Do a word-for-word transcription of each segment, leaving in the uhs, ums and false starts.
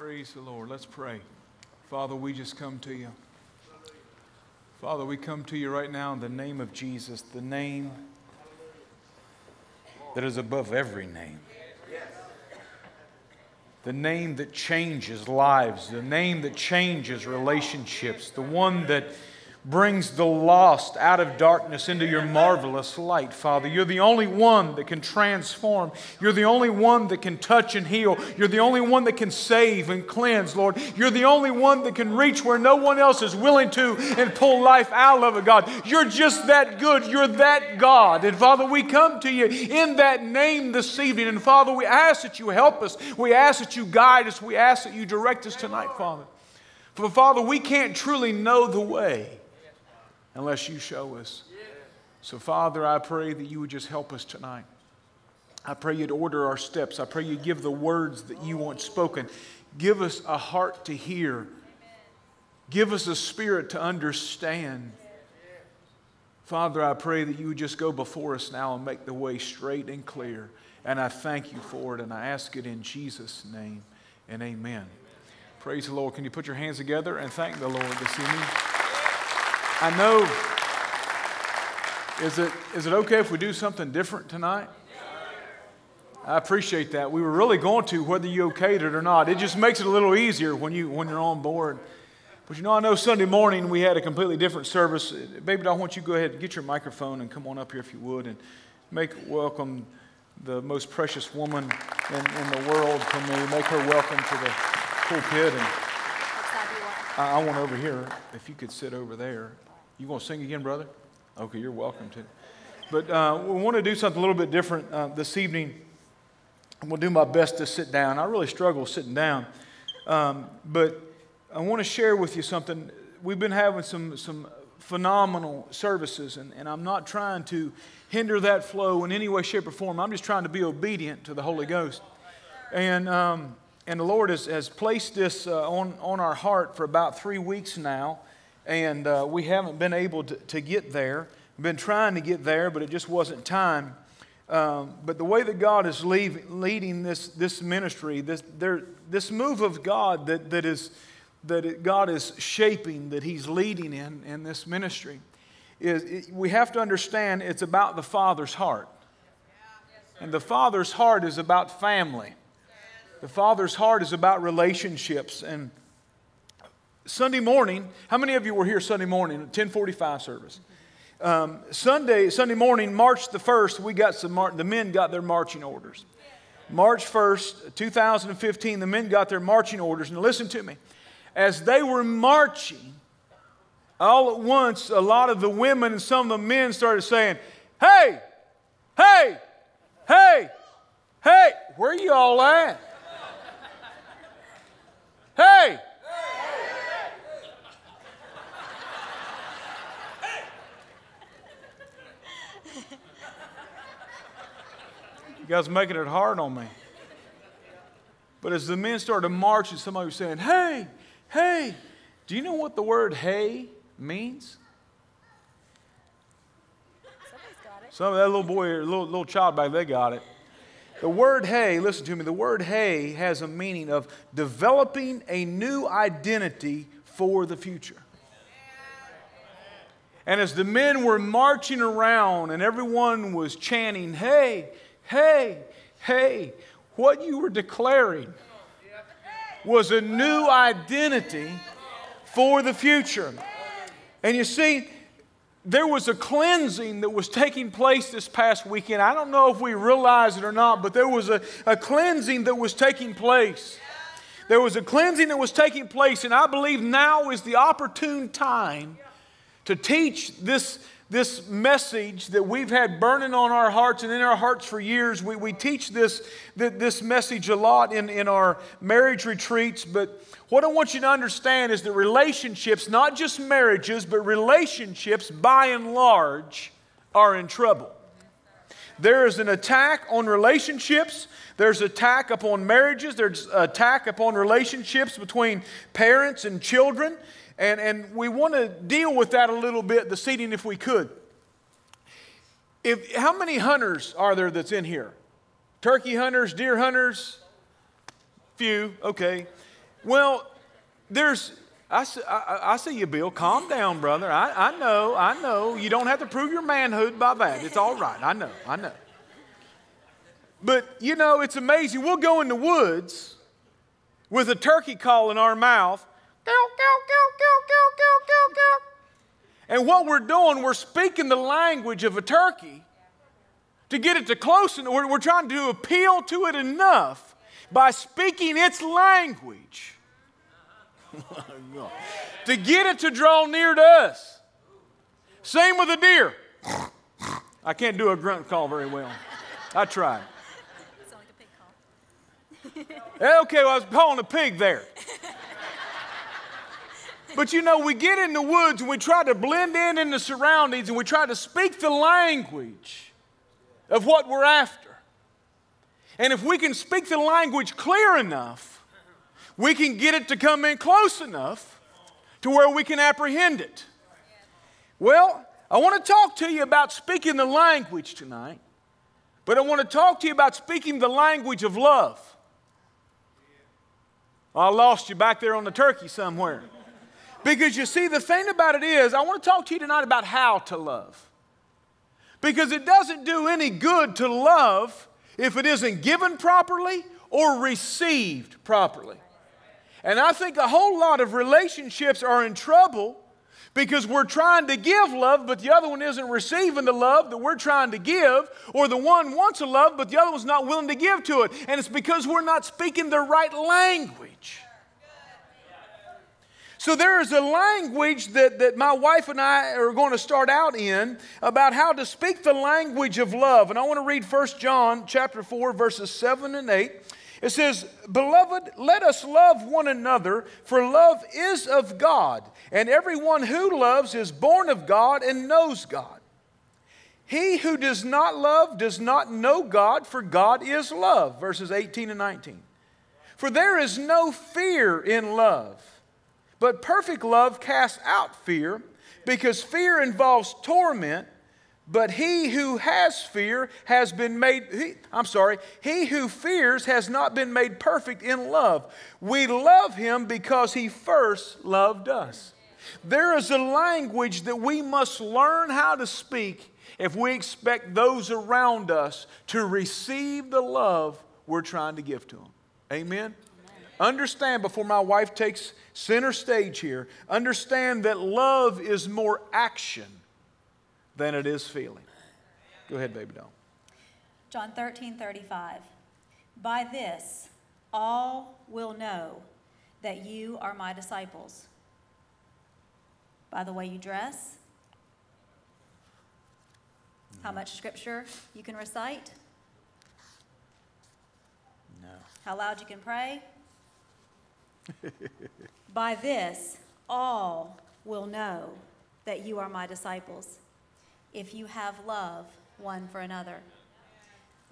Praise the Lord. Let's pray. Father, we just come to you. Father, we come to you right now in the name of Jesus, the name that is above every name. The name that changes lives, the name that changes relationships, the one that brings the lost out of darkness into your marvelous light, Father. You're the only one that can transform. You're the only one that can touch and heal. You're the only one that can save and cleanse, Lord. You're the only one that can reach where no one else is willing to and pull life out of it, God. You're just that good. You're that God. And Father, we come to you in that name this evening. And Father, we ask that you help us. We ask that you guide us. We ask that you direct us tonight, Father. For Father, we can't truly know the way unless you show us. So, Father, I pray that you would just help us tonight. I pray you'd order our steps. I pray you'd give the words that you want spoken. Give us a heart to hear. Give us a spirit to understand. Father, I pray that you would just go before us now and make the way straight and clear. And I thank you for it, and I ask it in Jesus' name, and amen. Praise the Lord. Can you put your hands together and thank the Lord this evening? I know, is it, is it okay if we do something different tonight? I appreciate that. We were really going to, whether you okayed it or not. It just makes it a little easier when, you, when you're on board. But you know, I know Sunday morning we had a completely different service. Baby, I want you to go ahead and get your microphone and come on up here if you would and make welcome the most precious woman in, in the world to me. Make her welcome to the pulpit. And I, I want over here, if you could sit over there. You going to sing again, brother? Okay, you're welcome to. But uh, we want to do something a little bit different uh, this evening. I'm going to do my best to sit down. I really struggle sitting down. Um, but I want to share with you something. We've been having some, some phenomenal services, and, and I'm not trying to hinder that flow in any way, shape, or form. I'm just trying to be obedient to the Holy Ghost. And um, and the Lord has, has placed this uh, on, on our heart for about three weeks now. And uh, we haven't been able to, to get there. We've been trying to get there, but it just wasn't time. Um, but the way that God is leave, leading this, this ministry, this, there, this move of God that, that, is, that it, God is shaping, that He's leading in, in this ministry, is it, we have to understand it's about the Father's heart. And the Father's heart is about family. The Father's heart is about relationships. And Sunday morning, how many of you were here Sunday morning, ten forty-five service? Um, Sunday, Sunday morning, March the first, we got some, the men got their marching orders. March first, two thousand fifteen, the men got their marching orders. Now listen to me. As they were marching, all at once, a lot of the women and some of the men started saying, "Hey, hey, hey, hey, where you all at? Hey. You guys making it hard on me." But as the men started marching, somebody was saying, "Hey, hey." Do you know what the word "hey" means? Somebody's got it. Some of that little boy, little, little child back there got it. The word "hey," listen to me, the word "hey" has a meaning of developing a new identity for the future. And as the men were marching around and everyone was chanting, "Hey, hey, hey," what you were declaring was a new identity for the future. And you see, there was a cleansing that was taking place this past weekend. I don't know if we realize it or not, but there was a, a cleansing that was taking place. There was a cleansing that was taking place, and I believe now is the opportune time to teach this This message that we've had burning on our hearts and in our hearts for years. We, we teach this, this message a lot in, in our marriage retreats. But what I want you to understand is that relationships, not just marriages, but relationships by and large are in trouble. There is an attack on relationships. There's attack upon marriages. There's attack upon relationships between parents and children. And, and we want to deal with that a little bit this evening if we could. If, how many hunters are there that's in here? Turkey hunters, deer hunters? Few, okay. Well, there's, I, I, I see you, Bill. Calm down, brother. I, I know, I know. You don't have to prove your manhood by that. It's all right. I know, I know. But, you know, it's amazing. We'll go in the woods with a turkey call in our mouth. And what we're doing, we're speaking the language of a turkey to get it to close. And we're, we're trying to appeal to it enough by speaking its language to get it to draw near to us. Same with a deer. I can't do a grunt call very well. I tried. It's like a pig call. Okay, well, I was calling a pig there. But, you know, we get in the woods and we try to blend in in the surroundings and we try to speak the language of what we're after. And if we can speak the language clear enough, we can get it to come in close enough to where we can apprehend it. Well, I want to talk to you about speaking the language tonight, but I want to talk to you about speaking the language of love. I lost you back there on the turkey somewhere. Because you see, the thing about it is, I want to talk to you tonight about how to love. Because it doesn't do any good to love if it isn't given properly or received properly. And I think a whole lot of relationships are in trouble because we're trying to give love, but the other one isn't receiving the love that we're trying to give, or the one wants a love, but the other one's not willing to give to it. And it's because we're not speaking the right language. So there is a language that, that my wife and I are going to start out in about how to speak the language of love. And I want to read First John chapter four, verses seven and eight. It says, "Beloved, let us love one another, for love is of God, and everyone who loves is born of God and knows God. He who does not love does not know God, for God is love." Verses eighteen and nineteen. "For there is no fear in love. But perfect love casts out fear, because fear involves torment. But he who has fear has been made, he, I'm sorry, he who fears has not been made perfect in love. We love him because he first loved us." There is a language that we must learn how to speak if we expect those around us to receive the love we're trying to give to them. Amen? Understand, before my wife takes center stage here, understand that love is more action than it is feeling. Go ahead, baby doll. John thirteen thirty-five. "By this, all will know that you are my disciples. By the way you dress," no. "how much scripture you can recite," no. "how loud you can pray." "By this, all will know that you are my disciples, if you have love one for another."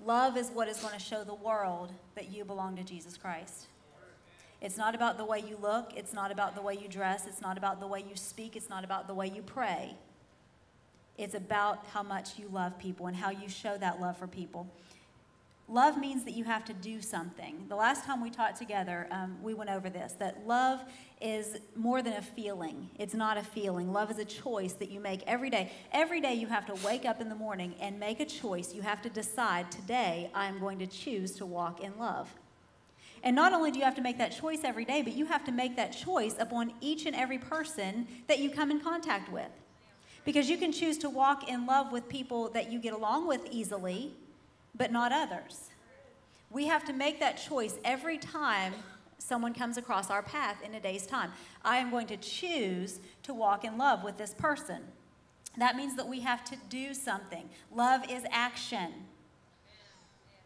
Love is what is going to show the world that you belong to Jesus Christ. It's not about the way you look. It's not about the way you dress. It's not about the way you speak. It's not about the way you pray. It's about how much you love people and how you show that love for people. Love means that you have to do something. The last time we taught together, um, we went over this, that love is more than a feeling. It's not a feeling. Love is a choice that you make every day. Every day you have to wake up in the morning and make a choice. You have to decide, today I'm going to choose to walk in love. And not only do you have to make that choice every day, but you have to make that choice upon each and every person that you come in contact with. Because you can choose to walk in love with people that you get along with easily, but not others. We have to make that choice every time someone comes across our path in a day's time. I am going to choose to walk in love with this person. That means that we have to do something. Love is action.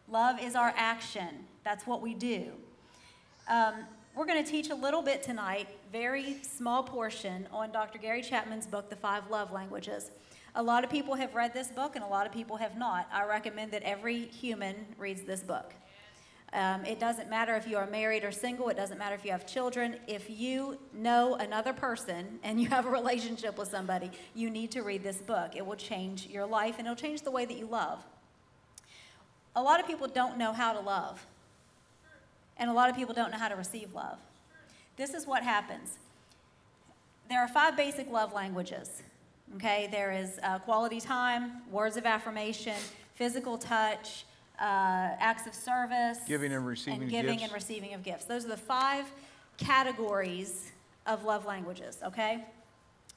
Love is our action. That's what we do. Um, we're going to teach a little bit tonight, very small portion, on Doctor Gary Chapman's book, The Five Love Languages. A lot of people have read this book, and a lot of people have not. I recommend that every human reads this book. Um, it doesn't matter if you are married or single. It doesn't matter if you have children. If you know another person and you have a relationship with somebody, you need to read this book. It will change your life, and it will change the way that you love. A lot of people don't know how to love, and a lot of people don't know how to receive love. This is what happens. There are five basic love languages, okay? There is uh, quality time, words of affirmation, physical touch, uh, acts of service. Giving and receiving and giving gifts. and receiving of gifts. Those are the five categories of love languages, okay?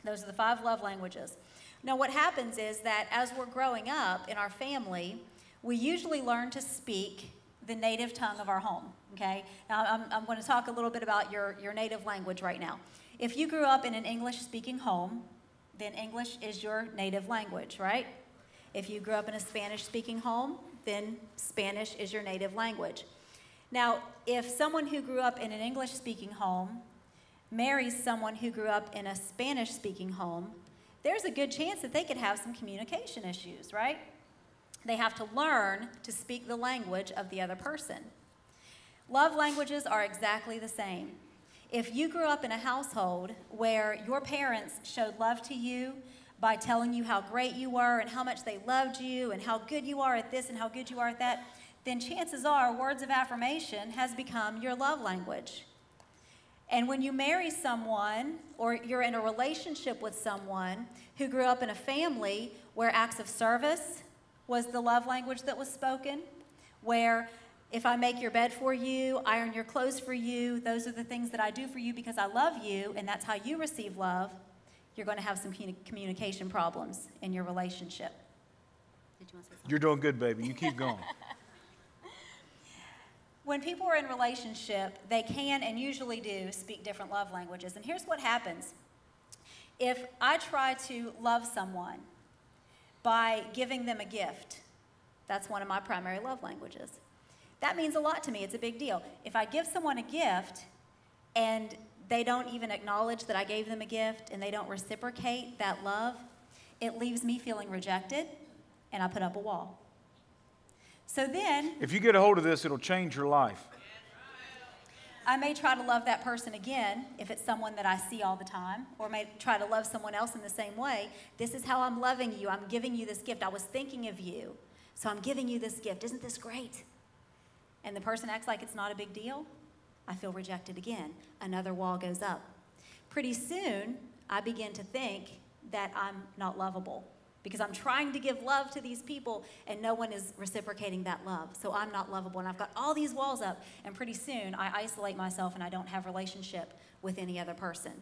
Those are the five love languages. Now, what happens is that as we're growing up in our family, we usually learn to speak the native tongue of our home, okay? Now, I'm, I'm going to talk a little bit about your, your native language right now. If you grew up in an English-speaking home, then English is your native language, right? If you grew up in a Spanish-speaking home, then Spanish is your native language. Now, if someone who grew up in an English-speaking home marries someone who grew up in a Spanish-speaking home, there's a good chance that they could have some communication issues, right? They have to learn to speak the language of the other person. Love languages are exactly the same. If you grew up in a household where your parents showed love to you by telling you how great you were and how much they loved you and how good you are at this and how good you are at that, then chances are words of affirmation has become your love language. And when you marry someone or you're in a relationship with someone who grew up in a family where acts of service was the love language that was spoken, where if I make your bed for you, iron your clothes for you, those are the things that I do for you because I love you, and that's how you receive love, you're going to have some communication problems in your relationship. Did you want to say something? You're doing good, baby. You keep going. When people are in relationship, they can and usually do speak different love languages. And here's what happens. If I try to love someone by giving them a gift, that's one of my primary love languages. That means a lot to me. It's a big deal. If I give someone a gift and they don't even acknowledge that I gave them a gift and they don't reciprocate that love, it leaves me feeling rejected and I put up a wall. So then, if you get a hold of this, it'll change your life. I may try to love that person again if it's someone that I see all the time, or may try to love someone else in the same way. This is how I'm loving you. I'm giving you this gift. I was thinking of you, so I'm giving you this gift. Isn't this great? And the person acts like it's not a big deal. I feel rejected again. Another wall goes up. Pretty soon, I begin to think that I'm not lovable because I'm trying to give love to these people and no one is reciprocating that love. So I'm not lovable and I've got all these walls up, and pretty soon I isolate myself and I don't have a relationship with any other person.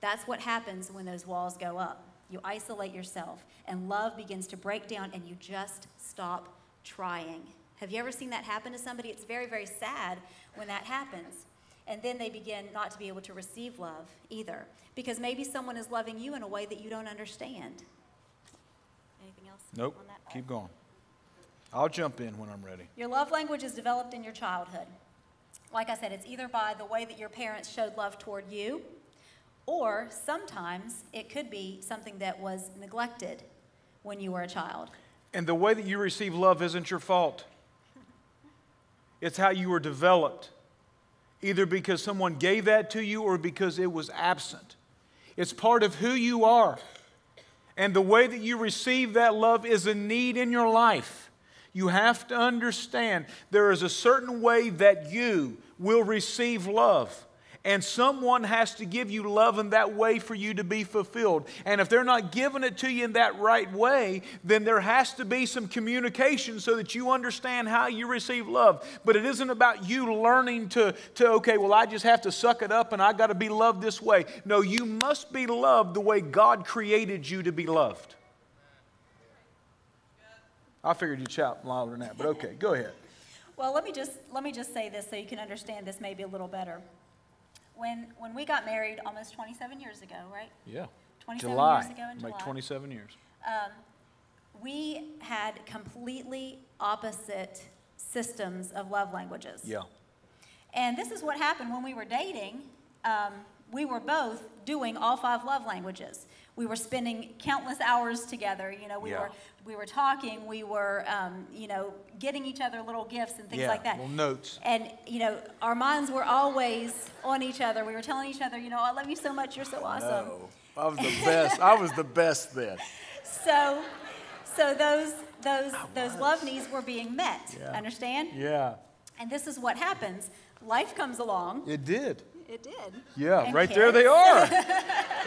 That's what happens when those walls go up. You isolate yourself and love begins to break down and you just stop trying. Have you ever seen that happen to somebody? It's very, very sad when that happens. And then they begin not to be able to receive love either because maybe someone is loving you in a way that you don't understand. Nope. Keep going. I'll jump in when I'm ready. Your love language is developed in your childhood. Like I said, it's either by the way that your parents showed love toward you, or sometimes it could be something that was neglected when you were a child. And the way that you receive love isn't your fault. It's how you were developed, either because someone gave that to you or because it was absent. It's part of who you are. And the way that you receive that love is a need in your life. You have to understand there is a certain way that you will receive love. And someone has to give you love in that way for you to be fulfilled. And if they're not giving it to you in that right way, then there has to be some communication so that you understand how you receive love. But it isn't about you learning to, to okay, well, I just have to suck it up and I got to be loved this way. No, you must be loved the way God created you to be loved. I figured you'd shout louder than that, but okay, go ahead. Well, let me just, let me just say this so you can understand this maybe a little better. When, when we got married almost twenty-seven years ago, right? Yeah. twenty-seven July. Years ago in July. Like twenty-seven years. Um, we had completely opposite systems of love languages. Yeah. And this is what happened when we were dating. Um, we were both doing all five love languages. We were spending countless hours together. You know, we yeah. were we were talking. We were, um, you know, getting each other little gifts and things yeah, like that. Well, notes. And you know, our minds were always on each other. We were telling each other, you know, I love you so much. You're so awesome. No, I was the best. I was the best then. So, so those those those love needs were being met. Yeah. Understand? Yeah. And this is what happens. Life comes along. It did. It did. Yeah, and right kids. There they are.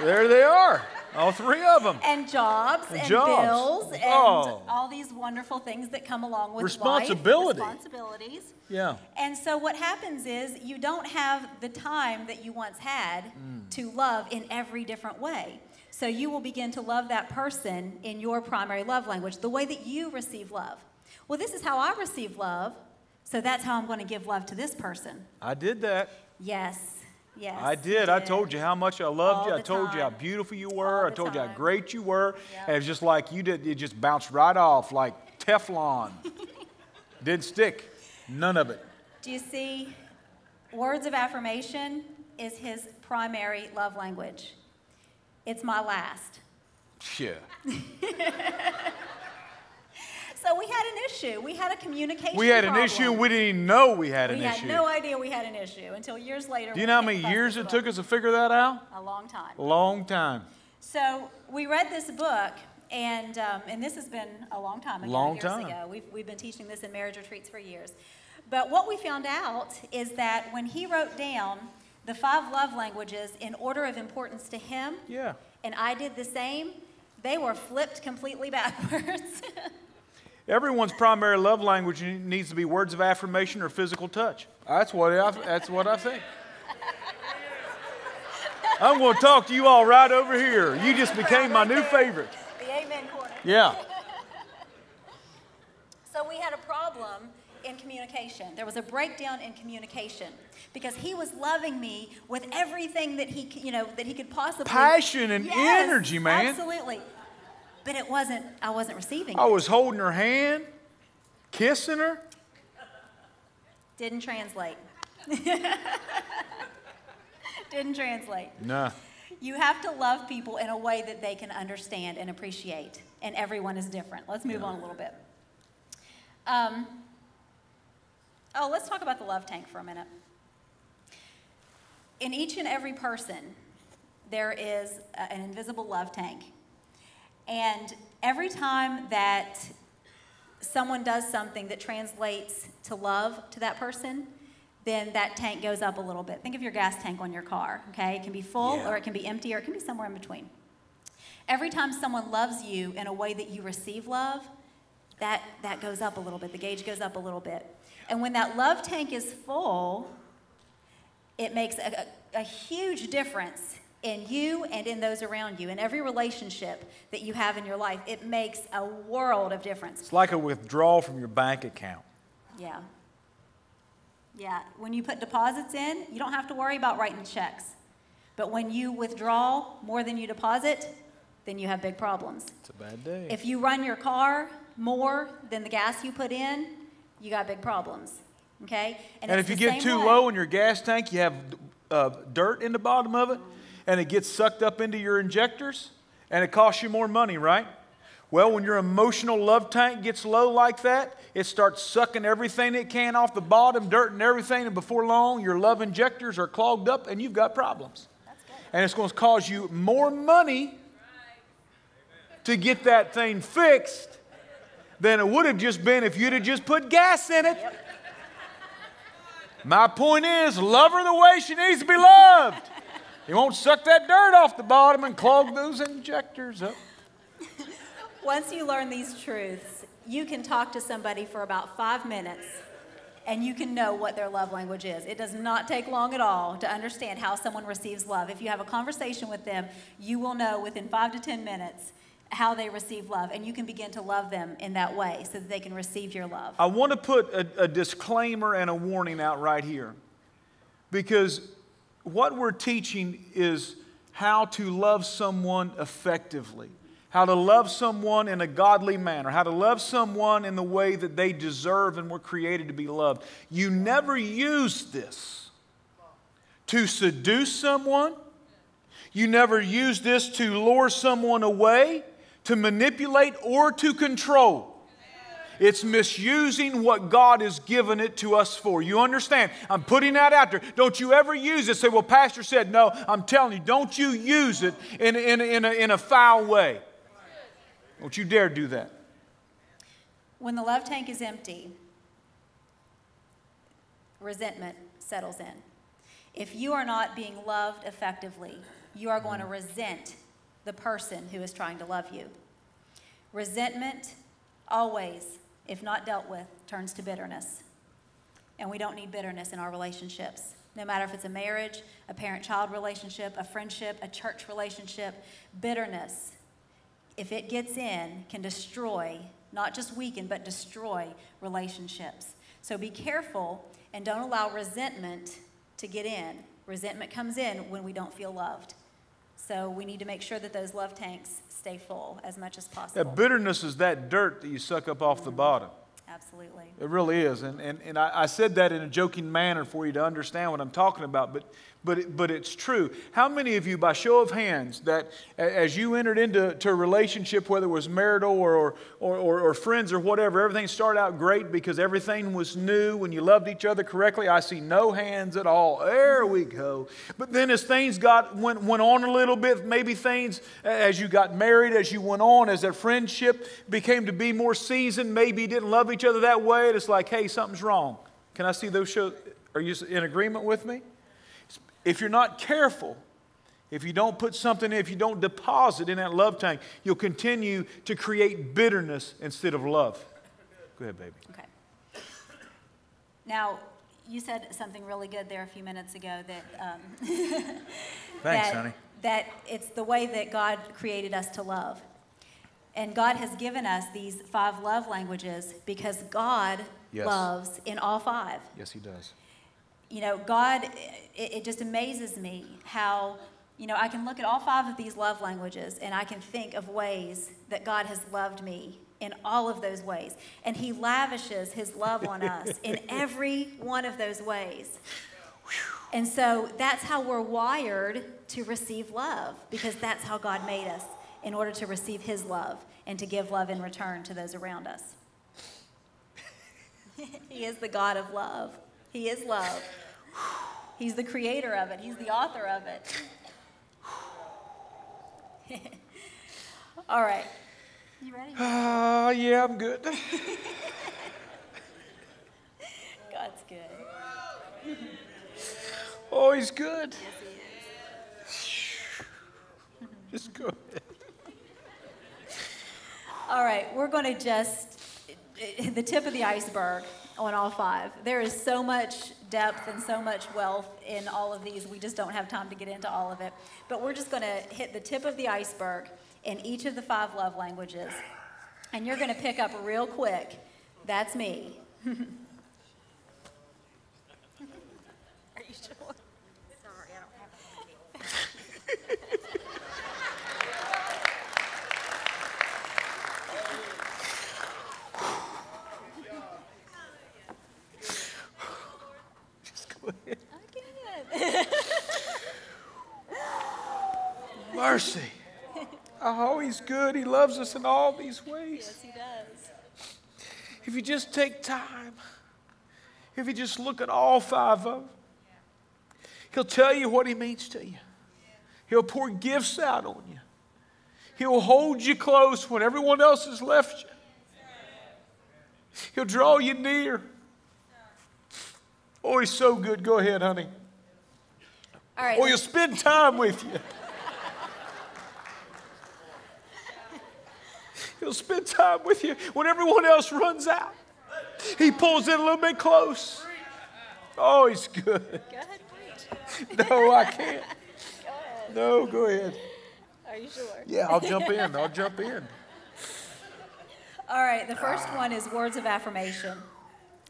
There they are. All three of them. And jobs and, and jobs. bills and oh. all these wonderful things that come along with responsibility. Life. Responsibilities. Yeah. And so what happens is you don't have the time that you once had mm. to love in every different way. So you will begin to love that person in your primary love language, the way that you receive love. Well, this is how I receive love, so that's how I'm going to give love to this person. I did that. Yes. Yes, I did. did. I told you how much I loved you. I told time. you how beautiful you were. I told time. you how great you were. Yep. And it was just like you did. It just bounced right off like Teflon. Didn't stick. None of it. Do you see? Words of affirmation is his primary love language. It's my last. Yeah. So we had an issue. We had a communication We had an problem. issue. We didn't even know we had we an had issue. We had no idea we had an issue until years later. Do you know how many years it took us to figure that out? A long time. Long time. So we read this book, and um, and this has been a long time ago. Long years time. ago. We've, we've been teaching this in marriage retreats for years. But what we found out is that when he wrote down the five love languages in order of importance to him, yeah. and I did the same, they were flipped completely backwards. Everyone's primary love language needs to be words of affirmation or physical touch. That's what I, that's what I think. I'm going to talk to you all right over here. You just became my new favorite. The amen corner. Yeah. So we had a problem in communication. There was a breakdown in communication because he was loving me with everything that he, you know, that he could possibly. Passion and yes, energy, man. Absolutely. But it wasn't, I wasn't receiving it. I was holding her hand, kissing her. Didn't translate. Didn't translate. Nah. You have to love people in a way that they can understand and appreciate. And everyone is different. Let's move yeah. on a little bit. Um, oh, let's talk about the love tank for a minute. In each and every person, there is a, an invisible love tank. And every time that someone does something that translates to love to that person, then that tank goes up a little bit. Think of your gas tank on your car, okay? It can be full yeah. or it can be empty or it can be somewhere in between. Every time someone loves you in a way that you receive love, that, that goes up a little bit. The gauge goes up a little bit. And when that love tank is full, it makes a, a, a huge difference in you and in those around you, in every relationship that you have in your life. It makes a world of difference. It's like a withdrawal from your bank account. Yeah. Yeah. When you put deposits in, you don't have to worry about writing checks. But when you withdraw more than you deposit, then you have big problems. It's a bad day. If you run your car more than the gas you put in, you got big problems. Okay? And, and if you get too way. low in your gas tank, you have uh, dirt in the bottom of it. And it gets sucked up into your injectors, and it costs you more money, right? Well, when your emotional love tank gets low like that, it starts sucking everything it can off the bottom, dirt and everything, and before long, your love injectors are clogged up, and you've got problems. That's good. And it's going to cost you more money to get that thing fixed than it would have just been if you'd have just put gas in it. Yep. My point is, love her the way she needs to be loved. You won't suck that dirt off the bottom and clog those injectors up. Once you learn these truths, you can talk to somebody for about five minutes, and you can know what their love language is. It does not take long at all to understand how someone receives love. If you have a conversation with them, you will know within five to ten minutes how they receive love, and you can begin to love them in that way so that they can receive your love. I want to put a, a disclaimer and a warning out right here, because what we're teaching is how to love someone effectively, how to love someone in a godly manner, how to love someone in the way that they deserve and were created to be loved. You never use this to seduce someone. You never use this to lure someone away, to manipulate, or to control. It's misusing what God has given it to us for. You understand? I'm putting that out there. Don't you ever use it. Say, well, Pastor said no. I'm telling you, don't you use it in, in, in, a, in a foul way. Don't you dare do that. When the love tank is empty, resentment settles in. If you are not being loved effectively, you are going to resent the person who is trying to love you. Resentment always, if not dealt with, turns to bitterness. And we don't need bitterness in our relationships. No matter if it's a marriage, a parent-child relationship, a friendship, a church relationship, bitterness, if it gets in, can destroy, not just weaken, but destroy relationships. So be careful and don't allow resentment to get in. Resentment comes in when we don't feel loved. So we need to make sure that those love tanks stay full as much as possible. Yeah, bitterness is that dirt that you suck up off mm-hmm. the bottom. Absolutely. It really is. And, and, and I, I said that in a joking manner for you to understand what I'm talking about, but, but, it, but it's true. How many of you, by show of hands, that as you entered into to a relationship, whether it was marital or, or, or, or friends or whatever, everything started out great because everything was new when you loved each other correctly? I see no hands at all. There we go. But then as things got went, went on a little bit, maybe things as you got married, as you went on, as that friendship became to be more seasoned, maybe you didn't love each other other that way, and it's like, hey, something's wrong. Can I see those shows? Are you in agreement with me? If you're not careful, if you don't put something in, if you don't deposit in that love tank, you'll continue to create bitterness instead of love. Go ahead, baby. Okay. Now, you said something really good there a few minutes ago that, um, Thanks, that, honey. that it's the way that God created us to love. And God has given us these five love languages because God yes. loves in all five. Yes, He does. You know, God, it, it just amazes me how, you know, I can look at all five of these love languages and I can think of ways that God has loved me in all of those ways. And He lavishes His love on us in every one of those ways. And so that's how we're wired to receive love, because that's how God made us, in order to receive His love and to give love in return to those around us. He is the God of love. He is love. He's the creator of it. He's the author of it. All right. You ready? Uh, yeah, I'm good. God's good. Oh, He's good. Yes, He is. Just go ahead. All right, we're going to just the tip of the iceberg on all five. There is so much depth and so much wealth in all of these. We just don't have time to get into all of it. But we're just going to hit the tip of the iceberg in each of the five love languages. And you're going to pick up real quick. That's me. Are you sure? Sorry, I don't have anything. Mercy. Oh, He's good. He loves us in all these ways. Yes, He does. If you just take time, if you just look at all five of them, He'll tell you what He means to you. He'll pour gifts out on you. He'll hold you close when everyone else has left you. He'll draw you near. Oh, He's so good. Go ahead, honey. All right. Or He'll spend time with you. He'll spend time with you. When everyone else runs out, He pulls in a little bit close. Oh, He's good. Go ahead, preach. No, I can't. Go ahead. No, go ahead. Are you sure? Yeah, I'll jump in. I'll jump in. All right. The first one is words of affirmation.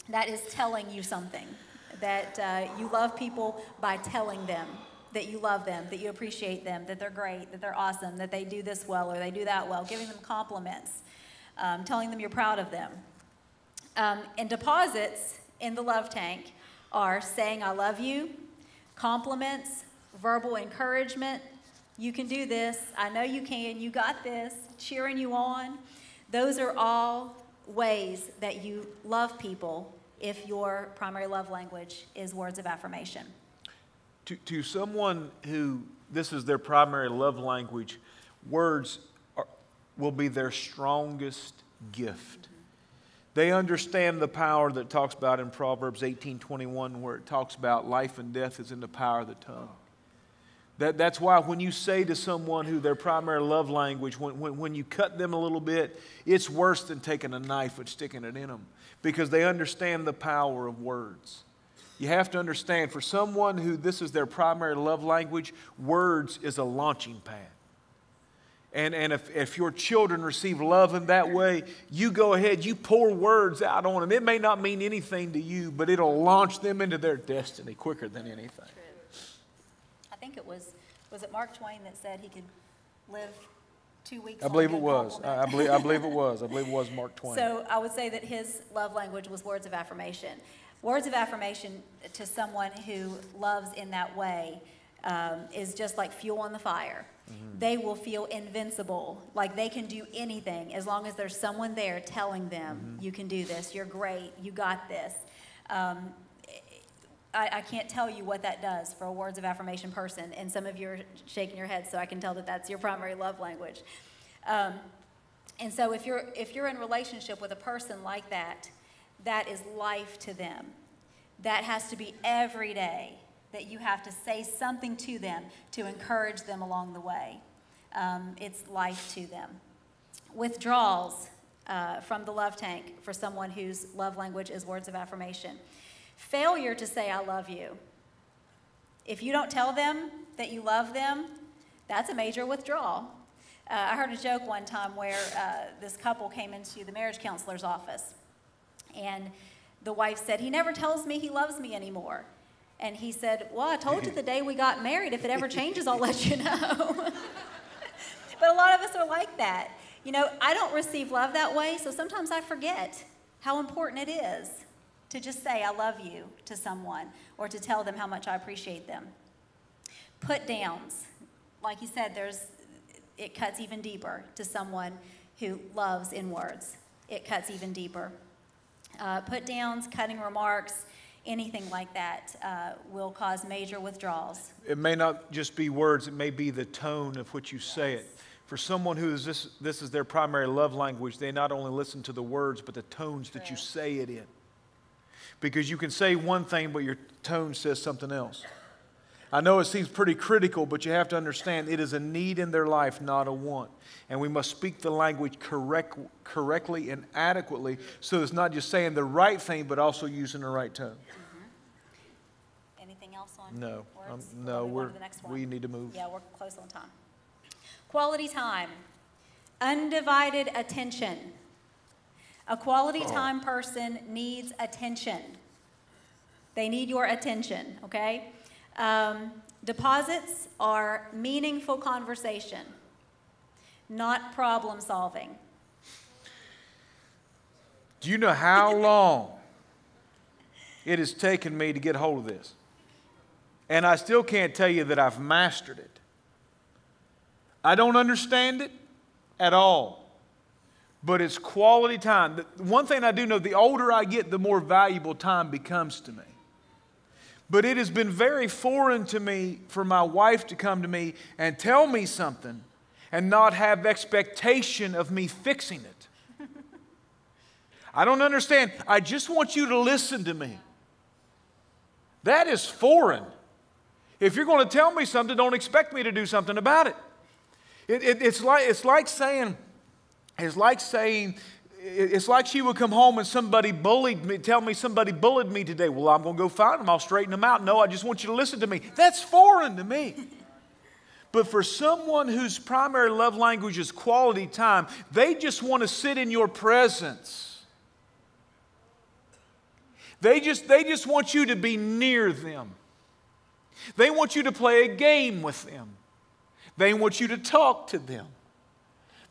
That is telling you something, that uh, you love people by telling them that you love them, that you appreciate them, that they're great, that they're awesome, that they do this well or they do that well, giving them compliments, um, telling them you're proud of them. Um, and deposits in the love tank are saying I love you, compliments, verbal encouragement, you can do this, I know you can, you got this, cheering you on. Those are all ways that you love people if your primary love language is words of affirmation. To, to someone who this is their primary love language, words are, will be their strongest gift. Mm-hmm. They understand the power that talks about in Proverbs eighteen twenty-one, where it talks about life and death is in the power of the tongue. That, that's why when you say to someone who their primary love language, when, when, when you cut them a little bit, it's worse than taking a knife and sticking it in them, because they understand the power of words. You have to understand, for someone who this is their primary love language, words is a launching pad. And, and if, if your children receive love in that way, you go ahead, you pour words out on them. It may not mean anything to you, but it'll launch them into their destiny quicker than anything. True. I think it was, was it Mark Twain that said he could live two weeks? I believe it was. I, I, believe, I believe it was. I believe it was Mark Twain. So I would say that his love language was words of affirmation. Words of affirmation to someone who loves in that way um, is just like fuel on the fire. Mm-hmm. They will feel invincible, like they can do anything as long as there's someone there telling them, mm-hmm. you can do this, you're great, you got this. Um, I, I can't tell you what that does for a words of affirmation person, and some of you are shaking your head, so I can tell that that's your primary love language. Um, and so if you're, if you're in relationship with a person like that, that is life to them. That has to be every day, that you have to say something to them to encourage them along the way. Um, it's life to them. Withdrawals uh, from the love tank for someone whose love language is words of affirmation. Failure to say, I love you. If you don't tell them that you love them, that's a major withdrawal. Uh, I heard a joke one time where uh, this couple came into the marriage counselor's office, and the wife said, he never tells me he loves me anymore. And he said, well, I told you the day we got married, if it ever changes, I'll let you know. But a lot of us are like that. You know, I don't receive love that way, so sometimes I forget how important it is to just say I love you to someone, or to tell them how much I appreciate them. Put downs. Like you said, there's, it cuts even deeper to someone who loves in words. It cuts even deeper. Uh, put downs, cutting remarks, anything like that uh, will cause major withdrawals. It may not just be words, it may be the tone of which you yes. say it. For someone who is this, this is their primary love language, they not only listen to the words, but the tones True. That you say it in. Because you can say one thing, but your tone says something else. I know it seems pretty critical, but you have to understand it is a need in their life, not a want. And we must speak the language correct, correctly and adequately, so it's not just saying the right thing, but also using the right tone. Mm-hmm. Anything else on no, words? Um, no, we're, the next one? We need to move. Yeah, we're close on time. Quality time. Undivided attention. A quality oh. time person needs attention. They need your attention, okay? Um, deposits are meaningful conversation, not problem solving. Do you know how long it has taken me to get hold of this? And I still can't tell you that I've mastered it. I don't understand it at all, but it's quality time. One thing I do know, the older I get, the more valuable time becomes to me. But it has been very foreign to me for my wife to come to me and tell me something and not have expectation of me fixing it. I don't understand. I just want you to listen to me. That is foreign. If you're going to tell me something, don't expect me to do something about it. It, it it's like, it's like saying, it's like saying, it's like she would come home and somebody bullied me, tell me somebody bullied me today. Well, I'm going to go find them. I'll straighten them out. No, I just want you to listen to me. That's foreign to me. But for someone whose primary love language is quality time, they just want to sit in your presence. They just, they just want you to be near them. They want you to play a game with them. They want you to talk to them.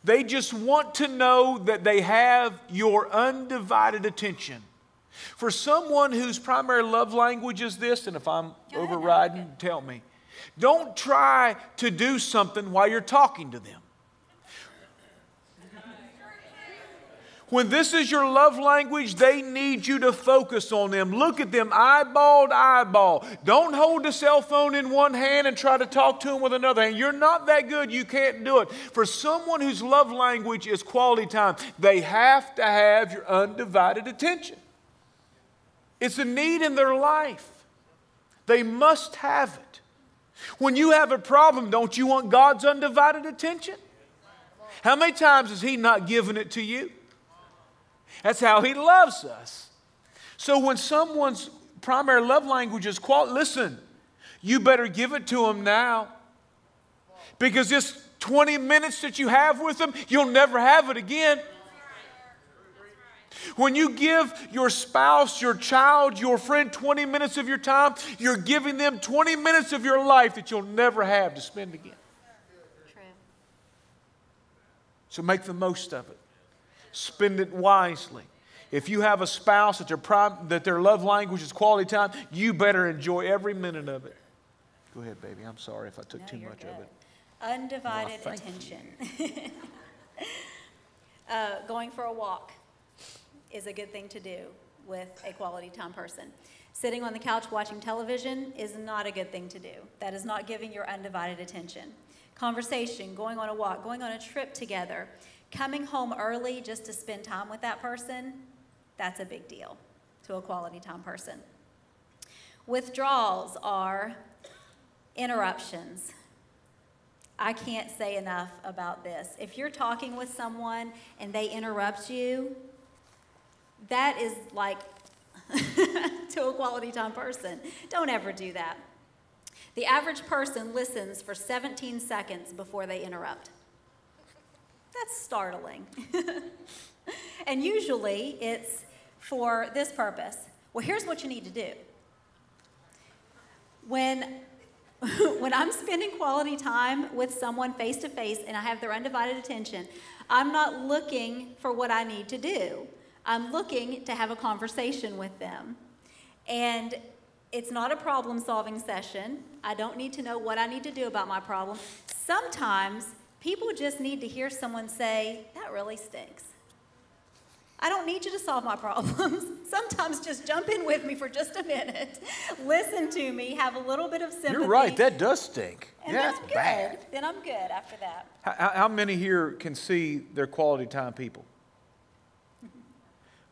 They just want to know that they have your undivided attention. For someone whose primary love language is this, and if I'm overriding, tell me. Don't try to do something while you're talking to them. When this is your love language, they need you to focus on them. Look at them eyeball to eyeball. Don't hold the cell phone in one hand and try to talk to them with another hand. You're not that good. You can't do it. For someone whose love language is quality time, they have to have your undivided attention. It's a need in their life. They must have it. When you have a problem, don't you want God's undivided attention? How many times has He not given it to you? That's how He loves us. So when someone's primary love language is quality, listen, you better give it to them now. Because this twenty minutes that you have with them, you'll never have it again. When you give your spouse, your child, your friend twenty minutes of your time, you're giving them twenty minutes of your life that you'll never have to spend again. True. So make the most of it. Spend it wisely. If you have a spouse that their, prime, that their love language is quality time, you better enjoy every minute of it. Go ahead, baby. I'm sorry if I took no, too much good. of it. Undivided oh, attention. uh, going for a walk is a good thing to do with a quality time person. Sitting on the couch watching television is not a good thing to do. That is not giving your undivided attention. Conversation, going on a walk, going on a trip together, coming home early just to spend time with that person, that's a big deal to a quality time person. Withdrawals are interruptions. I can't say enough about this. If you're talking with someone and they interrupt you, that is like to a quality time person. Don't ever do that. The average person listens for seventeen seconds before they interrupt. That's startling. And usually it's for this purpose. Well, here's what you need to do. When, when I'm spending quality time with someone face-to-face and I have their undivided attention, I'm not looking for what I need to do. I'm looking to have a conversation with them. And it's not a problem-solving session. I don't need to know what I need to do about my problem. Sometimes people just need to hear someone say, that really stinks. I don't need you to solve my problems. Sometimes just jump in with me for just a minute. Listen to me, have a little bit of sympathy. You're right, that does stink. And yeah, that's good. Bad. Then I'm good after that. How, how many here can see their quality time people?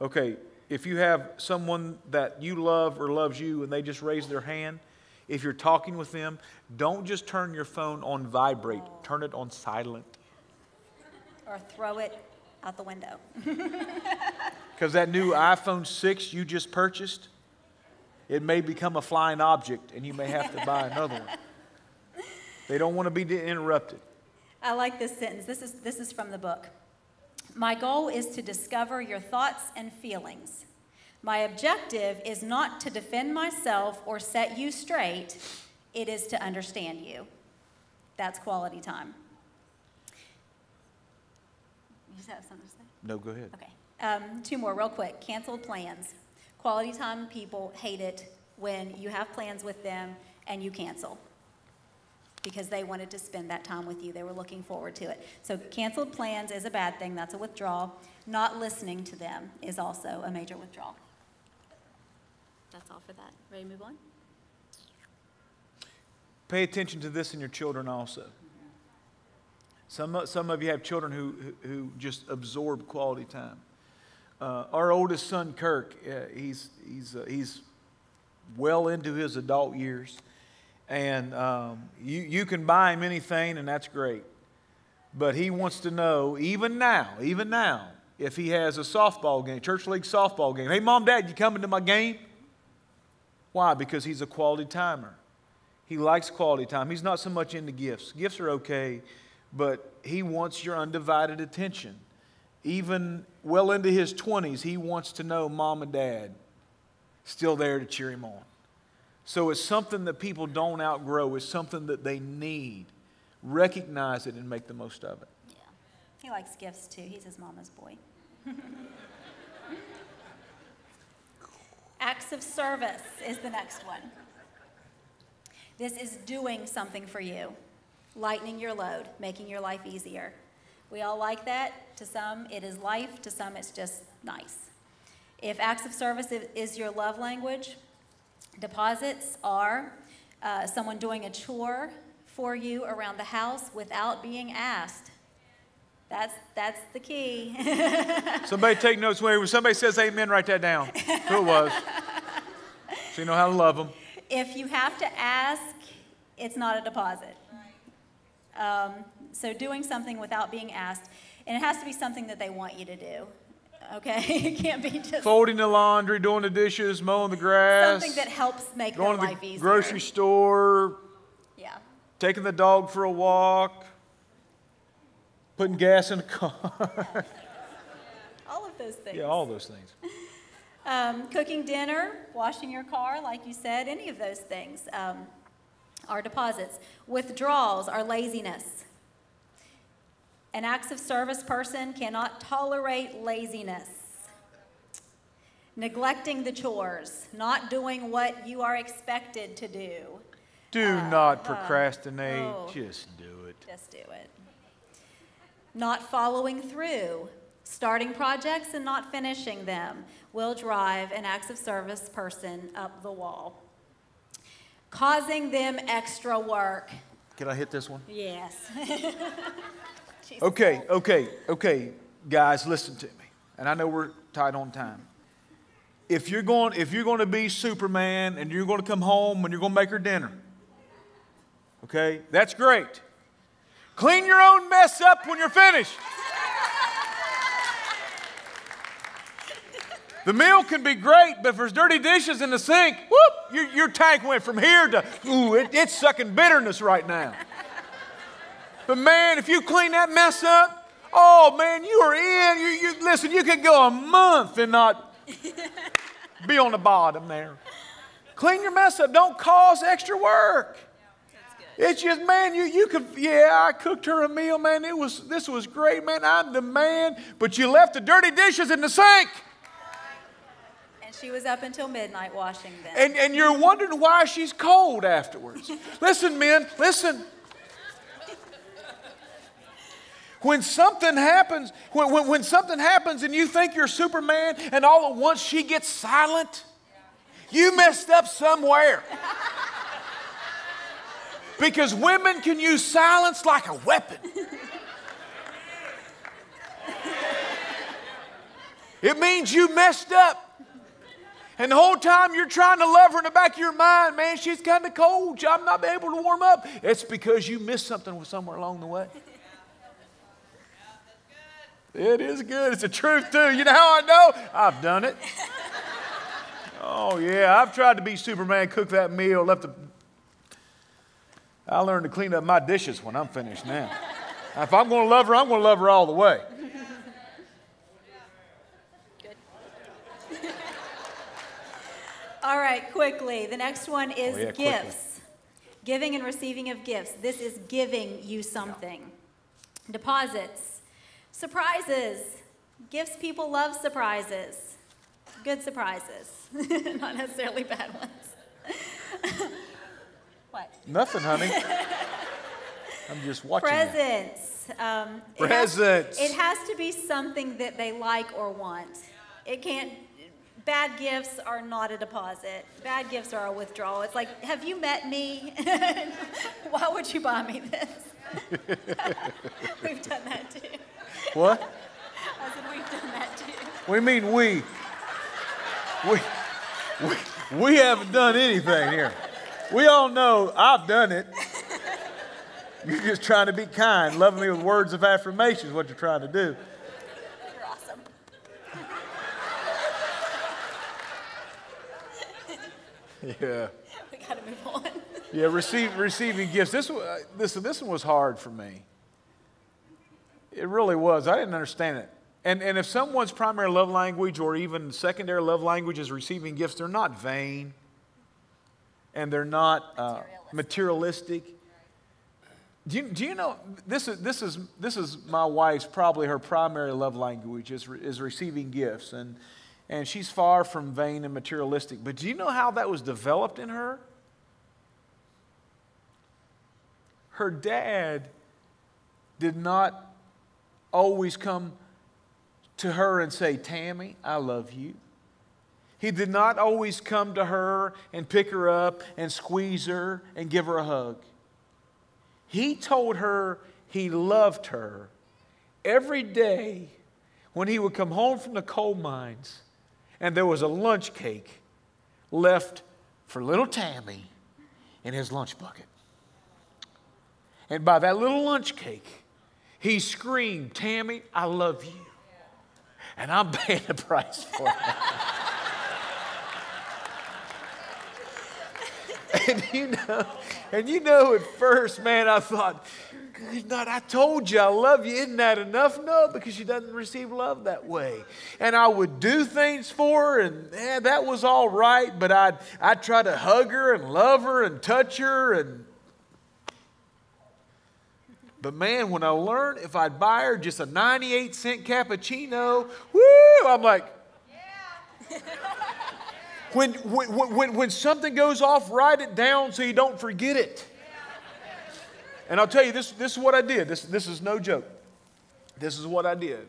Okay, if you have someone that you love or loves you and they just raise their hand, if you're talking with them, don't just turn your phone on vibrate. Oh. Turn it on silent. Or throw it out the window. Because that new iPhone six you just purchased, it may become a flying object and you may have to buy another one. They don't want to be interrupted. I like this sentence. This is, this is from the book. My goal is to discover your thoughts and feelings. My objective is not to defend myself or set you straight. It is to understand you. That's quality time. You just have something to say? No, go ahead. Okay. Um, two more real quick. Canceled plans. Quality time people hate it when you have plans with them and you cancel, because they wanted to spend that time with you. They were looking forward to it. So canceled plans is a bad thing. That's a withdrawal. Not listening to them is also a major withdrawal. That's all for that. Ready to move on? Pay attention to this in your children also. Some, some of you have children who, who just absorb quality time. Uh, our oldest son, Kirk, uh, he's, he's, uh, he's well into his adult years. And um, you, you can buy him anything, and that's great. But he wants to know, even now, even now, if he has a softball game, church league softball game. Hey, Mom, Dad, you coming to my game? Why? Because he's a quality timer. He likes quality time. He's not so much into gifts. Gifts are okay, but he wants your undivided attention. Even well into his twenties, he wants to know Mom and Dad still there to cheer him on. So it's something that people don't outgrow. It's something that they need. Recognize it and make the most of it. Yeah. He likes gifts, too. He's his mama's boy. Acts of service is the next one. This is doing something for you. Lightening your load, making your life easier. We all like that. To some, it is life. To some, it's just nice. If acts of service is your love language, deposits are uh, someone doing a chore for you around the house without being asked. That's, that's the key. Somebody take notes. When somebody says amen, write that down. Who it was. So you know how to love them. If you have to ask, it's not a deposit. Um, so doing something without being asked. And it has to be something that they want you to do. Okay? It can't be just... folding the laundry, doing the dishes, mowing the grass. Something that helps make their life easier. Going to the grocery store. Yeah. Taking the dog for a walk. Putting gas in the car. All of those things. Yeah, all those things. Um, cooking dinner, washing your car, like you said, any of those things um, are deposits. Withdrawals are laziness. An acts of service person cannot tolerate laziness. Neglecting the chores, not doing what you are expected to do. Do uh, not procrastinate. Uh, oh, just do it. Just do it. Not following through. Starting projects and not finishing them will drive an acts of service person up the wall. Causing them extra work. Can I hit this one? Yes. Okay, okay, okay, guys, listen to me. And I know we're tight on time. If you're going, if you're going to be Superman and you're going to come home and you're going to make her dinner, okay, that's great. Clean your own mess up when you're finished. The meal can be great, but if there's dirty dishes in the sink, whoop, your, your tank went from here to, ooh, it, it's sucking bitterness right now. But man, if you clean that mess up, oh man, you are in. You, you, listen, you could go a month and not be on the bottom there. Clean your mess up. Don't cause extra work. It's just, man, you, you could, yeah, I cooked her a meal, man. It was, this was great, man. I'm the man. But you left the dirty dishes in the sink. She was up until midnight washing them. And, and you're wondering why she's cold afterwards. Listen, men, listen. When something happens, when, when, when something happens and you think you're Superman and all at once she gets silent, you messed up somewhere. Because women can use silence like a weapon. It means you messed up. And the whole time you're trying to love her in the back of your mind, man, she's kind of cold. I'm not able to warm up. It's because you missed something somewhere along the way. It is good. It's the truth, too. You know how I know? I've done it. Oh, yeah. I've tried to be Superman, cook that meal, left the... I learned to clean up my dishes when I'm finished now. If I'm going to love her, I'm going to love her all the way. All right, quickly. The next one is oh, yeah, gifts. Quickly. Giving and receiving of gifts. This is giving you something. Yeah. Deposits. Surprises. Gifts, people love surprises. Good surprises. Not necessarily bad ones. What? Nothing, honey. I'm just watching. Presents. Um, Presents. It has, it has to be something that they like or want. It can't... Bad gifts are not a deposit. Bad gifts are a withdrawal. It's like, have you met me? Why would you buy me this? We've done that too. What? I said we've done that too. We mean we. We, we, we haven't done anything here. We all know I've done it. You're just trying to be kind, loving me with words of affirmation is what you're trying to do. Yeah. We got to move on. Yeah, receive, receiving gifts. This, uh, this, this one was hard for me. It really was. I didn't understand it. And, and if someone's primary love language or even secondary love language is receiving gifts, they're not vain and they're not uh, materialistic. materialistic. Do you, do you know, this is, this, is, this is my wife's, probably her primary love language is, re, is receiving gifts. And And she's far from vain and materialistic. But do you know how that was developed in her? Her dad did not always come to her and say, Tammy, I love you. He did not always come to her and pick her up and squeeze her and give her a hug. He told her he loved her every day when he would come home from the coal mines and there was a lunch cake left for little Tammy in his lunch bucket. And by that little lunch cake, he screamed, Tammy, I love you. And I'm paying the price for it. and, you know, and you know, at first, man, I thought, good night, I told you I love you. Isn't that enough? No, because she doesn't receive love that way. And I would do things for her, and eh, that was all right, but I'd, I'd try to hug her and love her and touch her and But man, when I learned if I'd buy her just a ninety-eight cent cappuccino, woo, I'm like, yeah. when, when, when, when something goes off, write it down so you don't forget it. Yeah. And I'll tell you, this, this is what I did. This, this is no joke. This is what I did.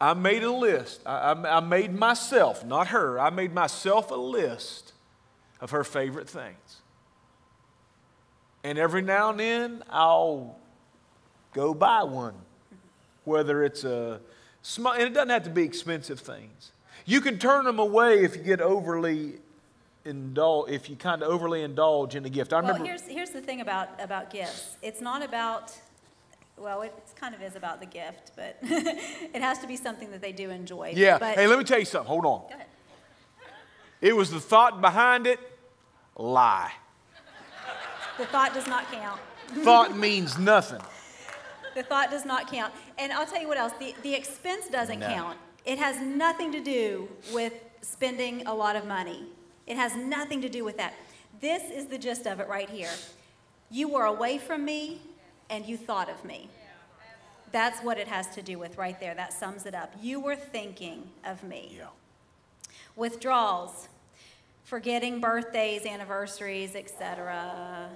I made a list. I, I, I made myself, not her, I made myself a list of her favorite things. And every now and then, I'll go buy one, whether it's a small, and it doesn't have to be expensive things. You can turn them away if you get overly indulge, if you kind of overly indulge in a gift. I well, remember. Here's, here's the thing about, about gifts. It's not about, well, it kind of is about the gift, but it has to be something that they do enjoy. Yeah. But, hey, let me tell you something. Hold on. Go ahead. It was the thought behind it. Lie. The thought does not count. Thought means nothing. The thought does not count. And I'll tell you what else. The, the expense doesn't no. count. It has nothing to do with spending a lot of money. It has nothing to do with that. This is the gist of it right here. You were away from me, and you thought of me. That's what it has to do with right there. That sums it up. You were thinking of me. Yeah. Withdrawals, forgetting birthdays, anniversaries, et cetera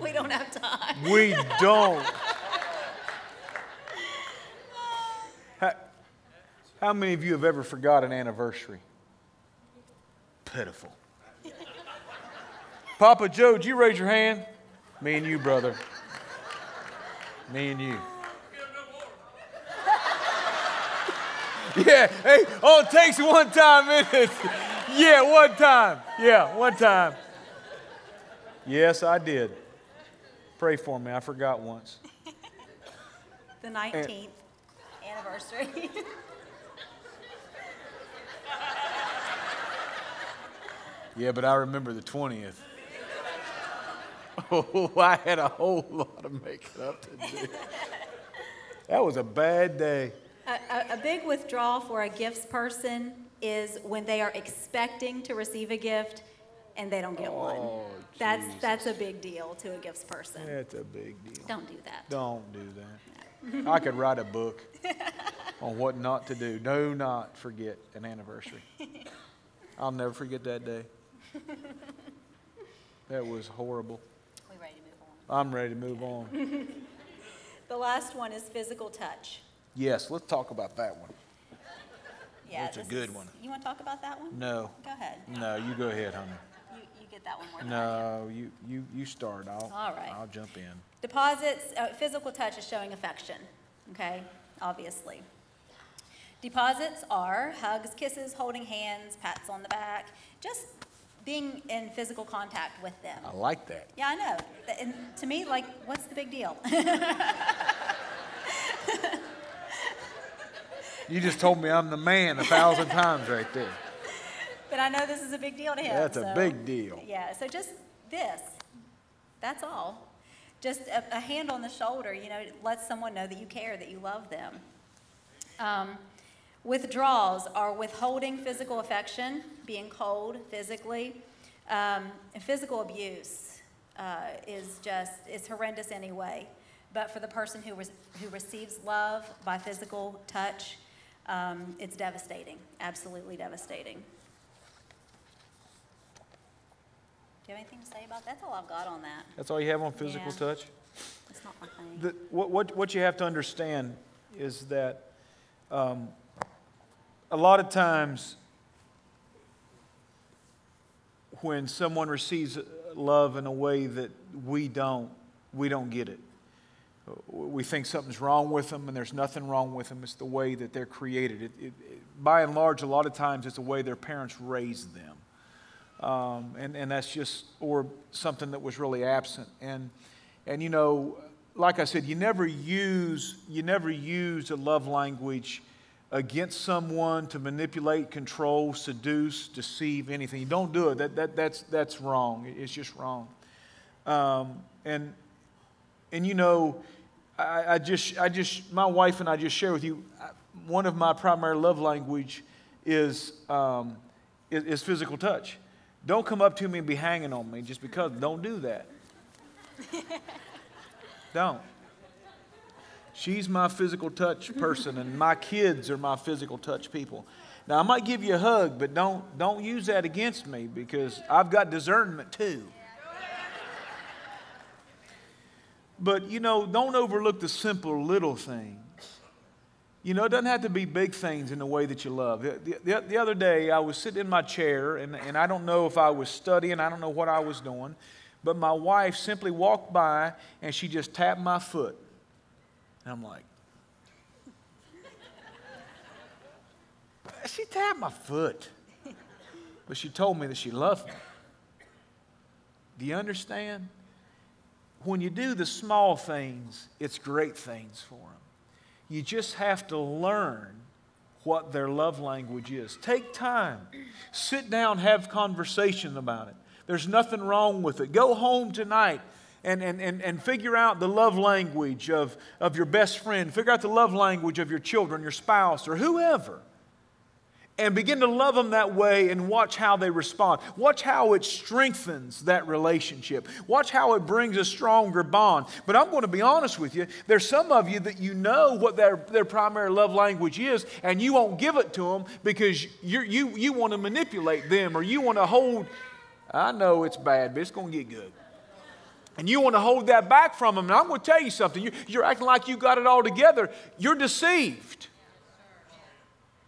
We don't have time. We don't. how, how many of you have ever forgot an anniversary? Pitiful. Papa Joe, did you raise your hand? Me and you, brother. Me and you. Yeah, hey, oh, it takes one time, isn't it? Yeah, one time. Yeah, one time. Yes, I did. Pray for me. I forgot once. The nineteenth and, anniversary. Yeah, but I remember the twentieth. Oh, I had a whole lot of making up to do. That was a bad day. A, a, a big withdrawal for a gifts person is when they are expecting to receive a gift and they don't get oh, one. Jesus. That's that's a big deal to a gifts person. That's a big deal. Don't do that. Don't do that. No. I could write a book on what not to do. Do not forget an anniversary. I'll never forget that day. That was horrible. Are we ready to move on? I'm ready to move on. The last one is physical touch. Yes, let's talk about that one. Yeah, that's a good is, one. You want to talk about that one? No. Go ahead. No, you go ahead, honey. Get that one more time. No, you, you, you start. I'll, All right. I'll jump in. Deposits, uh, physical touch is showing affection, okay, obviously. Deposits are hugs, kisses, holding hands, pats on the back, just being in physical contact with them. I like that. Yeah, I know. And to me, like, what's the big deal? You just told me I'm the man a thousand times right there. But I know this is a big deal to him. That's a so, big deal. Yeah, so just this. That's all. Just a, a hand on the shoulder, you know, let someone know that you care, that you love them. Um, withdrawals are withholding physical affection, being cold physically. Um, and physical abuse uh, is just, is horrendous anyway. But for the person who, re who receives love by physical touch, um, it's devastating, absolutely devastating. Do you have anything to say about that? That's all I've got on that. That's all you have on physical yeah. touch? It's It's not my thing. The, what, what, what you have to understand is that um, a lot of times when someone receives love in a way that we don't, we don't get it. We think something's wrong with them, and there's nothing wrong with them. It's the way that they're created. It, it, it, by and large, a lot of times it's the way their parents raised them. Um, and, and that's just, or something that was really absent. And, and you know, like I said, you never use, you never use a love language against someone to manipulate, control, seduce, deceive, anything. You don't do it. That, that, that's, that's wrong. It's just wrong. Um, and, and you know, I, I just, I just, my wife and I just share with you, one of my primary love language is, um, is, is physical touch. Don't come up to me and be hanging on me just because. Don't do that. Don't. She's my physical touch person, and my kids are my physical touch people. Now, I might give you a hug, but don't, don't use that against me, because I've got discernment too. But, you know, don't overlook the simple little things. You know, it doesn't have to be big things in the way that you love. The, the, the other day, I was sitting in my chair, and, and I don't know if I was studying. I don't know what I was doing. But my wife simply walked by, and she just tapped my foot. And I'm like, she tapped my foot. But she told me that she loved me. Do you understand? When you do the small things, it's great things for them. You just have to learn what their love language is. Take time. Sit down, have conversation about it. There's nothing wrong with it. Go home tonight and, and, and, and figure out the love language of, of your best friend. Figure out the love language of your children, your spouse, or whoever. And begin to love them that way and watch how they respond. Watch how it strengthens that relationship. Watch how it brings a stronger bond. But I'm going to be honest with you. There's some of you that you know what their, their primary love language is, and you won't give it to them because you're, you, you want to manipulate them, or you want to hold, I know it's bad, but it's going to get good. And you want to hold that back from them. And I'm going to tell you something. You're, you're acting like you got it all together. You're deceived.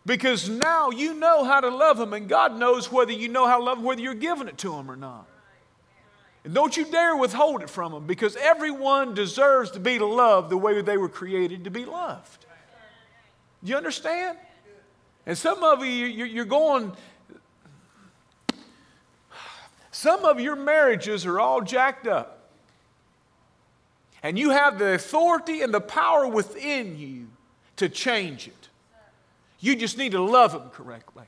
Because now you know how to love them, and God knows whether you know how to love them, whether you're giving it to them or not. And don't you dare withhold it from them, because everyone deserves to be loved the way they were created to be loved. Do you understand? And some of you, you're going, some of your marriages are all jacked up. And you have the authority and the power within you to change it. You just need to love them correctly.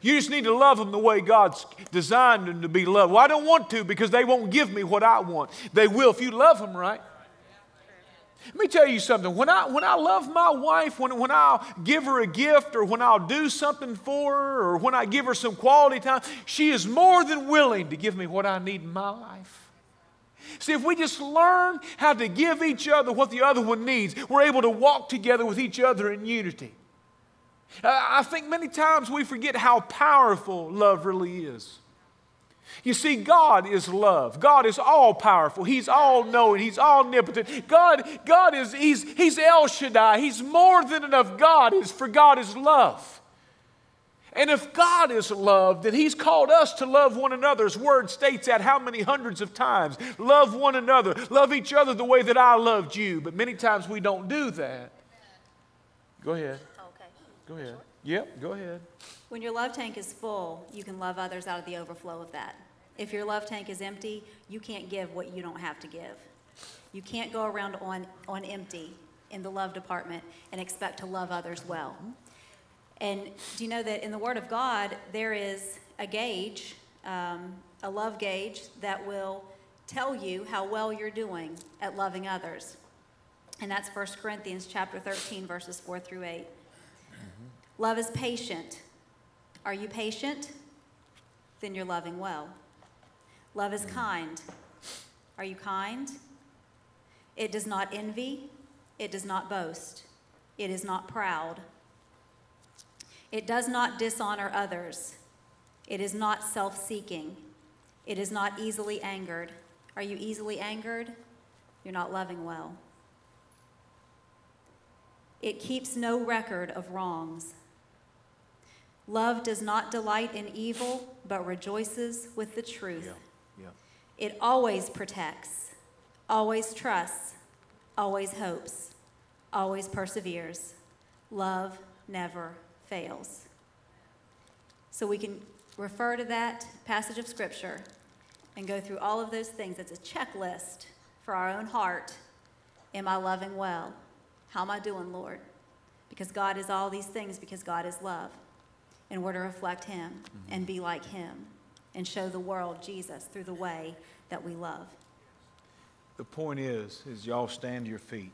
You just need to love them the way God's designed them to be loved. Well, I don't want to, because they won't give me what I want. They will if you love them right. Let me tell you something. When I, when I love my wife, when, when I'll give her a gift, or when I'll do something for her, or when I give her some quality time, she is more than willing to give me what I need in my life. See, if we just learn how to give each other what the other one needs, we're able to walk together with each other in unity. I think many times we forget how powerful love really is. You see, God is love. God is all-powerful. He's all-knowing. He's omnipotent. God, God is, he's, he's El Shaddai. He's more than enough. God is, for God is love. And if God is love, then He's called us to love one another. His Word states that how many hundreds of times. Love one another. Love each other the way that I loved you. But many times we don't do that. Go ahead. Go ahead. Yep, go ahead. When your love tank is full, you can love others out of the overflow of that. If your love tank is empty, you can't give what you don't have to give. You can't go around on, on empty in the love department and expect to love others well. And do you know that in the Word of God, there is a gauge, um, a love gauge, that will tell you how well you're doing at loving others. And that's First Corinthians chapter thirteen, verses four through eight. Love is patient. Are you patient? Then you're loving well. Love is kind. Are you kind? It does not envy. It does not boast. It is not proud. It does not dishonor others. It is not self-seeking. It is not easily angered. Are you easily angered? You're not loving well. It keeps no record of wrongs. Love does not delight in evil, but rejoices with the truth. Yeah. Yeah. It always protects, always trusts, always hopes, always perseveres. Love never fails. So we can refer to that passage of Scripture and go through all of those things. It's a checklist for our own heart. Am I loving well? How am I doing, Lord? Because God is all these things, because God is love. And we're to reflect Him mm-hmm. and be like Him and show the world Jesus through the way that we love. The point is, is y'all stand to your feet.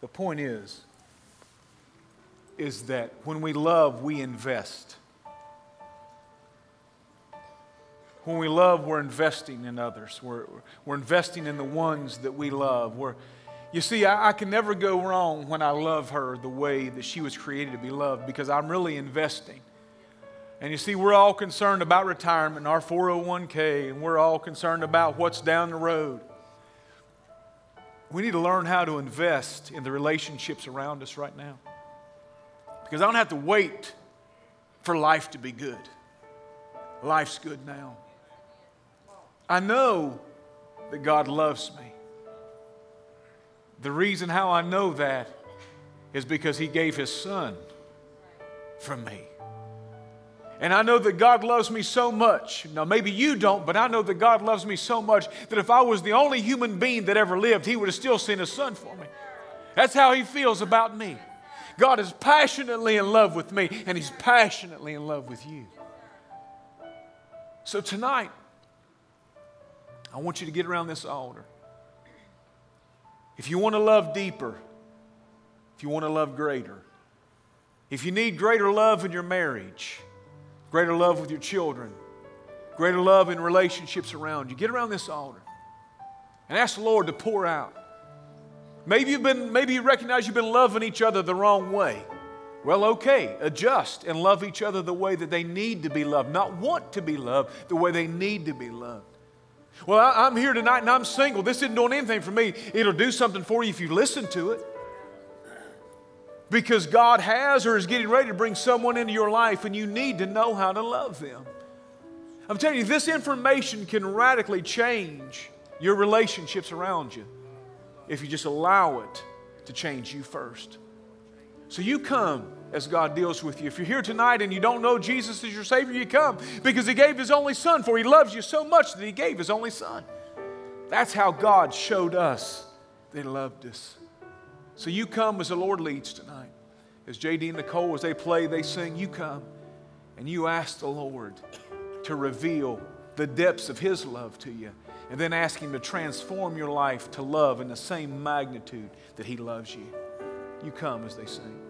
The point is, is that when we love, we invest. When we love, we're investing in others. We're, we're investing in the ones that we love. We're, you see, I, I can never go wrong when I love her the way that she was created to be loved, because I'm really investing. And you see, we're all concerned about retirement, our four oh one K, and we're all concerned about what's down the road. We need to learn how to invest in the relationships around us right now, because I don't have to wait for life to be good. Life's good now. I know that God loves me. The reason how I know that is because He gave His Son for me. And I know that God loves me so much. Now, maybe you don't, but I know that God loves me so much that if I was the only human being that ever lived, He would have still sent His Son for me. That's how He feels about me. God is passionately in love with me, and He's passionately in love with you. So tonight, I want you to get around this altar. If you want to love deeper, if you want to love greater, if you need greater love in your marriage, greater love with your children, greater love in relationships around you, get around this altar and ask the Lord to pour out. Maybe you've been, maybe you recognize you've been loving each other the wrong way. Well, okay, adjust and love each other the way that they need to be loved, not want to be loved, the way they need to be loved. Well, I, I'm here tonight and I'm single. This isn't doing anything for me. It'll do something for you if you listen to it. Because God has or is getting ready to bring someone into your life, and you need to know how to love them. I'm telling you, this information can radically change your relationships around you if you just allow it to change you first. So you come as God deals with you. If you're here tonight and you don't know Jesus as your Savior, you come because He gave His only Son, for He loves you so much that He gave His only Son. That's how God showed us that He loved us. So you come as the Lord leads tonight. As J D and Nicole, as they play, they sing, you come and you ask the Lord to reveal the depths of His love to you, and then ask Him to transform your life to love in the same magnitude that He loves you. You come as they sing.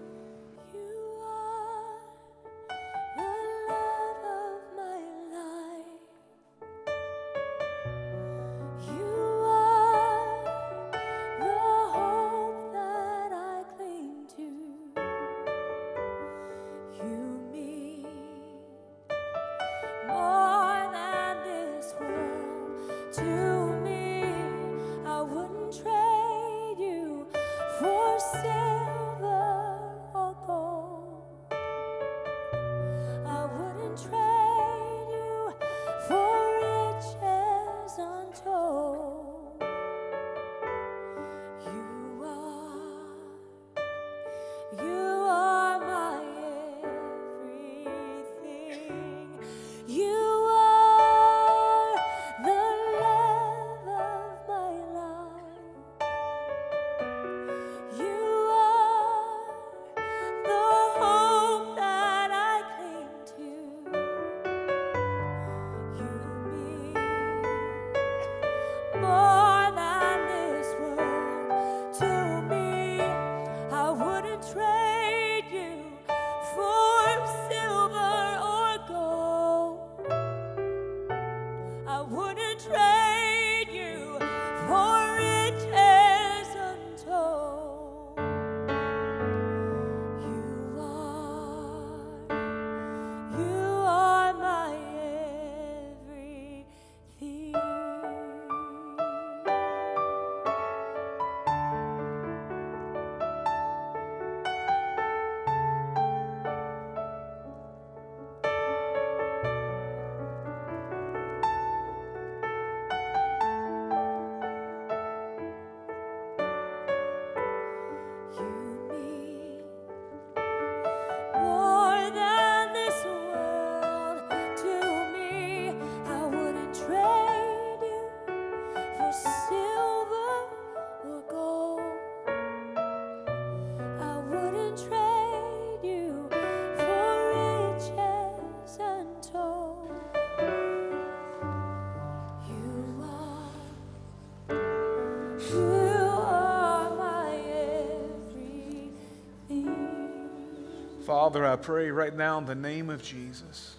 Father, I pray right now in the name of Jesus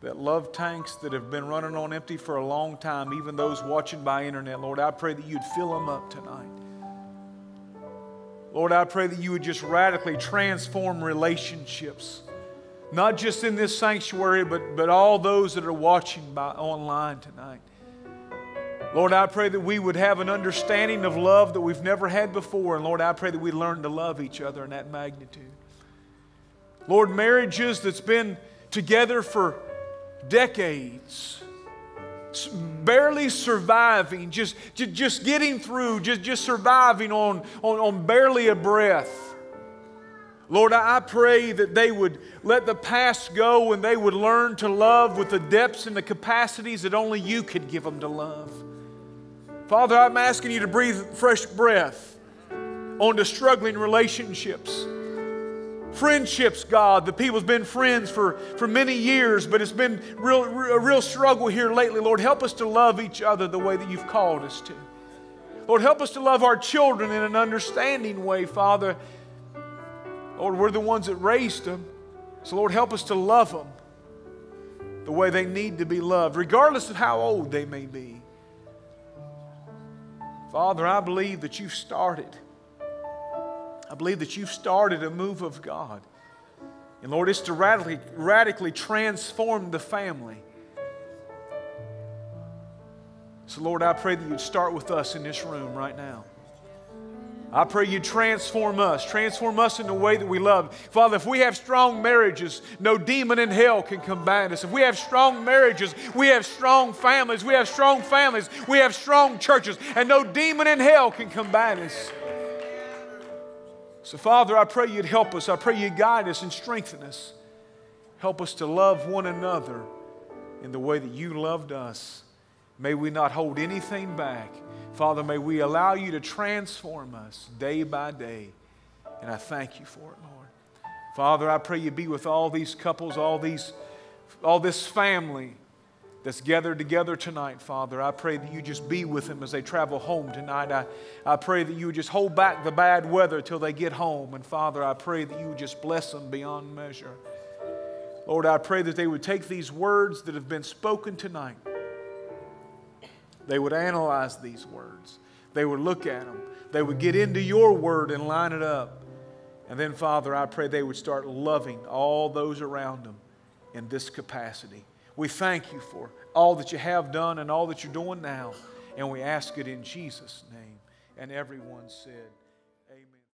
that love tanks that have been running on empty for a long time, even those watching by internet, Lord, I pray that you'd fill them up tonight. Lord, I pray that you would just radically transform relationships, not just in this sanctuary, but, but all those that are watching by online tonight. Lord, I pray that we would have an understanding of love that we've never had before. And Lord, I pray that we learn to love each other in that magnitude. Lord, marriages that's been together for decades, barely surviving, just, just getting through, just, just surviving on, on, on barely a breath. Lord, I pray that they would let the past go and they would learn to love with the depths and the capacities that only you could give them to love. Father, I'm asking you to breathe fresh breath onto struggling relationships. Friendships, God, the people's been friends for, for many years, but it's been real, a real struggle here lately. Lord, help us to love each other the way that you've called us to. Lord, help us to love our children in an understanding way, Father. Lord, we're the ones that raised them. So, Lord, help us to love them the way they need to be loved, regardless of how old they may be. Father, I believe that you've started. I believe that you've started a move of God. And Lord, it's to radically, radically transform the family. So, Lord, I pray that you'd start with us in this room right now. I pray you transform us. Transform us in the way that we love. Father, if we have strong marriages, no demon in hell can combine us. If we have strong marriages, we have strong families. We have strong families. We have strong churches. And no demon in hell can combine us. So, Father, I pray you'd help us. I pray you'd guide us and strengthen us. Help us to love one another in the way that you loved us. May we not hold anything back. Father, may we allow you to transform us day by day. And I thank you for it, Lord. Father, I pray you be with all these couples, all these, all this family that's gathered together tonight, Father. I pray that you just be with them as they travel home tonight. I, I pray that you would just hold back the bad weather till they get home. And Father, I pray that you would just bless them beyond measure. Lord, I pray that they would take these words that have been spoken tonight. They would analyze these words. They would look at them. They would get into your word and line it up. And then, Father, I pray they would start loving all those around them in this capacity. We thank you for all that you have done and all that you're doing now. And we ask it in Jesus' name. And everyone said...